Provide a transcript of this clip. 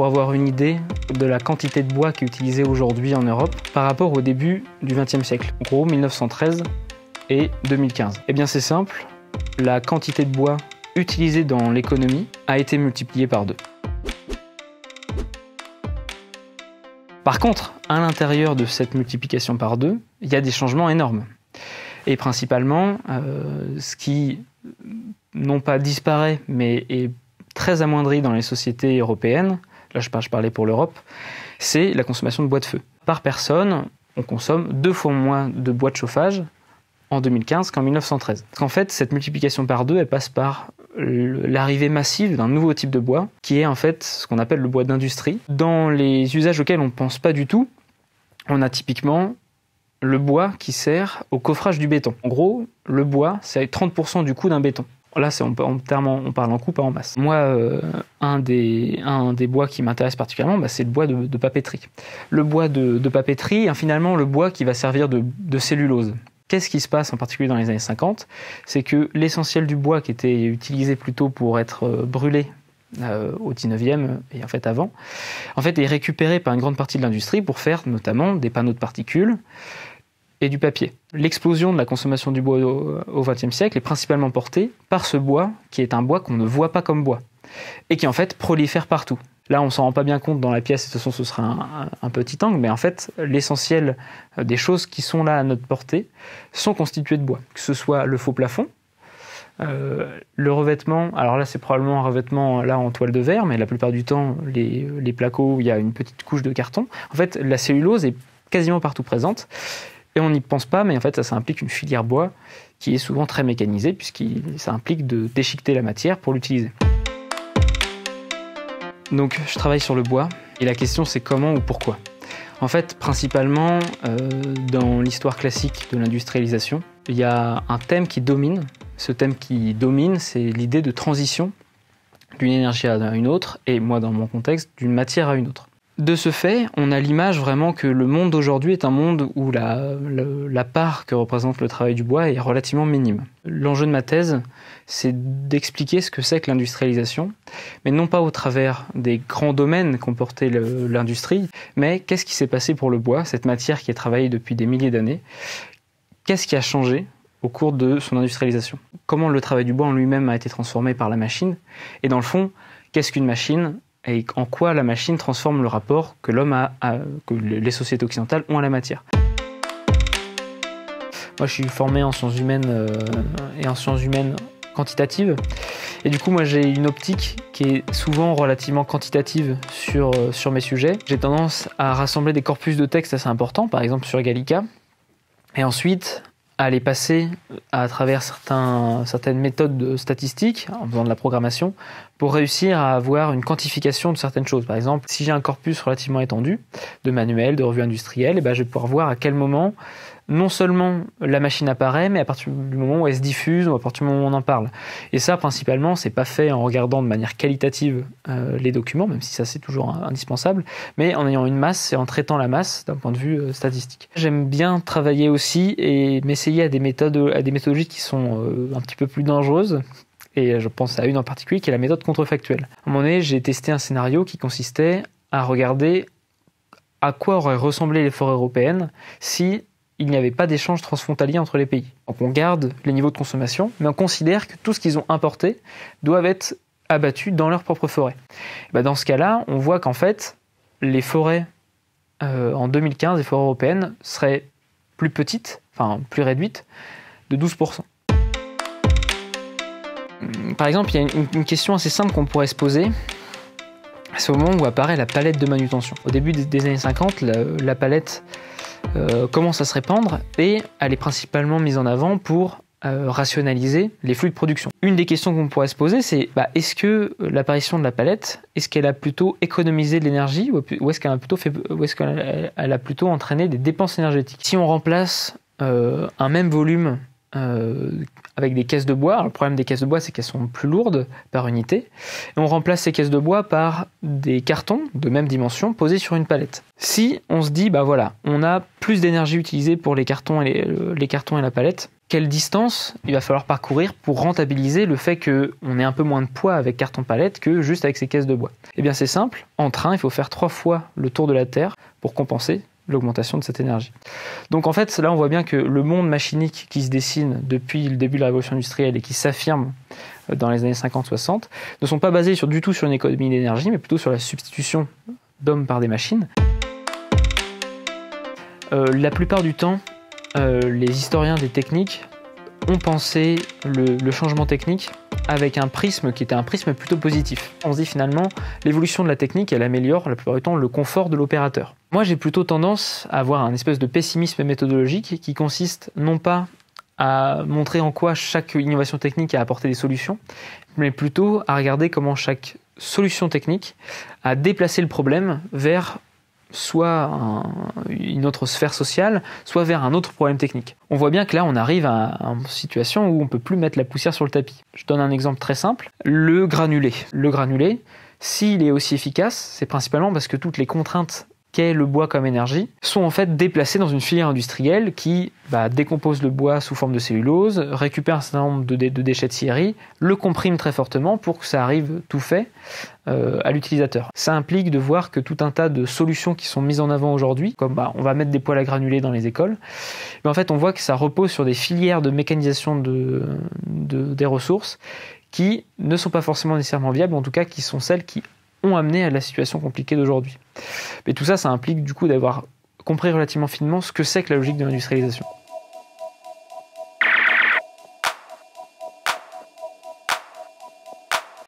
pour avoir une idée de la quantité de bois qui est utilisée aujourd'hui en Europe par rapport au début du XXe siècle, en gros 1913 et 2015. Eh bien c'est simple, la quantité de bois utilisée dans l'économie a été multipliée par 2. Par contre, à l'intérieur de cette multiplication par 2, il y a des changements énormes. Et principalement, ce qui, non pas disparaît, mais est très amoindri dans les sociétés européennes, là je parlais pour l'Europe, c'est la consommation de bois de feu. Par personne, on consomme 2 fois moins de bois de chauffage en 2015 qu'en 1913. Parce qu'en fait, cette multiplication par 2, elle passe par l'arrivée massive d'un nouveau type de bois, qui est en fait ce qu'on appelle le bois d'industrie. Dans les usages auxquels on ne pense pas du tout, on a typiquement le bois qui sert au coffrage du béton. En gros, le bois, c'est 30% du coût d'un béton. Là, on parle en coût, pas en masse. Moi, un des bois qui m'intéresse particulièrement, c'est le bois de papeterie. Le bois de papeterie, finalement, le bois qui va servir de cellulose. Qu'est-ce qui se passe en particulier dans les années 50 ? C'est que l'essentiel du bois qui était utilisé plutôt pour être brûlé au 19e et en fait avant, est récupéré par une grande partie de l'industrie pour faire notamment des panneaux de particules et du papier. L'explosion de la consommation du bois au XXe siècle est principalement portée par ce bois qui est un bois qu'on ne voit pas comme bois et qui en fait prolifère partout. Là, on ne s'en rend pas bien compte dans la pièce, de toute façon, ce sera un petit angle, mais en fait, l'essentiel des choses qui sont là à notre portée sont constituées de bois. Que ce soit le faux plafond, le revêtement, alors là, c'est probablement un revêtement là, en toile de verre, mais la plupart du temps, les placos, il y a une petite couche de carton. En fait, la cellulose est quasiment partout présente, et on n'y pense pas, mais en fait, ça implique une filière bois qui est souvent très mécanisée, puisque ça implique de déchiqueter la matière pour l'utiliser. Donc je travaille sur le bois, et la question c'est comment ou pourquoi. En fait, principalement, dans l'histoire classique de l'industrialisation, il y a un thème qui domine. Ce thème qui domine, c'est l'idée de transition d'une énergie à une autre, et moi dans mon contexte, d'une matière à une autre. De ce fait, on a l'image vraiment que le monde d'aujourd'hui est un monde où la part que représente le travail du bois est relativement minime. L'enjeu de ma thèse, c'est d'expliquer ce que c'est que l'industrialisation, mais non pas au travers des grands domaines qu'ont porté l'industrie, mais qu'est-ce qui s'est passé pour le bois, cette matière qui est travaillée depuis des milliers d'années, qu'est-ce qui a changé au cours de son industrialisation, comment le travail du bois en lui-même a été transformé par la machine, et dans le fond, qu'est-ce qu'une machine ? Et en quoi la machine transforme le rapport que l'homme que les sociétés occidentales ont à la matière. Moi, je suis formé en sciences humaines et en sciences humaines quantitatives. Et du coup, moi, j'ai une optique qui est souvent relativement quantitative sur mes sujets. J'ai tendance à rassembler des corpus de textes assez importants, par exemple sur Gallica, et ensuite à les passer à travers certaines méthodes statistiques, en faisant de la programmation, pour réussir à avoir une quantification de certaines choses. Par exemple, si j'ai un corpus relativement étendu, de manuels, de revues industrielles, et je vais pouvoir voir à quel moment, non seulement la machine apparaît, mais à partir du moment où elle se diffuse, ou à partir du moment où on en parle. Et ça, principalement, c'est pas fait en regardant de manière qualitative les documents, même si ça c'est toujours indispensable, mais en ayant une masse et en traitant la masse d'un point de vue statistique. J'aime bien travailler aussi et m'essayer à des méthodologies qui sont un petit peu plus dangereuses, et je pense à une en particulier qui est la méthode contrefactuelle. À un moment donné, j'ai testé un scénario qui consistait à regarder à quoi auraient ressemblé les forêts européennes si il n'y avait pas d'échanges transfrontaliers entre les pays. Donc on garde les niveaux de consommation, mais on considère que tout ce qu'ils ont importé doit être abattu dans leur propre forêt. Dans ce cas-là, on voit qu'en fait, les forêts en 2015, les forêts européennes seraient plus petites, plus réduite, de 12%. Par exemple, il y a une question assez simple qu'on pourrait se poser, c'est au moment où apparaît la palette de manutention. Au début des années 50, la palette commence à se répandre et elle est principalement mise en avant pour rationaliser les flux de production. Une des questions qu'on pourrait se poser, c'est est-ce que l'apparition de la palette, est-ce qu'elle a plutôt économisé de l'énergie ou est-ce qu'elle a plutôt entraîné des dépenses énergétiques? Si on remplace un même volume avec des caisses de bois. Alors, le problème des caisses de bois, c'est qu'elles sont plus lourdes par unité. Et on remplace ces caisses de bois par des cartons de même dimension posés sur une palette. Si on se dit, on a plus d'énergie utilisée pour les cartons et la palette, quelle distance il va falloir parcourir pour rentabiliser le fait qu'on ait un peu moins de poids avec carton-palette que juste avec ces caisses de bois. Eh bien c'est simple, en train il faut faire 3 fois le tour de la Terre pour compenser l'augmentation de cette énergie. Donc en fait là on voit bien que le monde machinique qui se dessine depuis le début de la révolution industrielle et qui s'affirme dans les années 50-60 ne sont pas basés du tout sur une économie d'énergie mais plutôt sur la substitution d'hommes par des machines. La plupart du temps, les historiens des techniques ont pensé le changement technique avec un prisme qui était un prisme plutôt positif. On se dit finalement, l'évolution de la technique, elle améliore la plupart du temps le confort de l'opérateur. Moi, j'ai plutôt tendance à avoir un espèce de pessimisme méthodologique qui consiste non pas à montrer en quoi chaque innovation technique a apporté des solutions, mais plutôt à regarder comment chaque solution technique a déplacé le problème vers soit une autre sphère sociale, soit vers un autre problème technique. On voit bien que là, on arrive à une situation où on ne peut plus mettre la poussière sur le tapis. Je donne un exemple très simple, le granulé. Le granulé, s'il est aussi efficace, c'est principalement parce que toutes les contraintes qu'est le bois comme énergie sont en fait déplacées dans une filière industrielle qui décompose le bois sous forme de cellulose, récupère un certain nombre de déchets de scierie, le comprime très fortement pour que ça arrive tout fait à l'utilisateur. Ça implique de voir que tout un tas de solutions qui sont mises en avant aujourd'hui, comme on va mettre des poêles à granulés dans les écoles, mais en fait on voit que ça repose sur des filières de mécanisation des ressources qui ne sont pas forcément nécessairement viables, en tout cas qui sont celles qui ont amené à la situation compliquée d'aujourd'hui. Mais tout ça, ça implique du coup d'avoir compris relativement finement ce que c'est que la logique de l'industrialisation.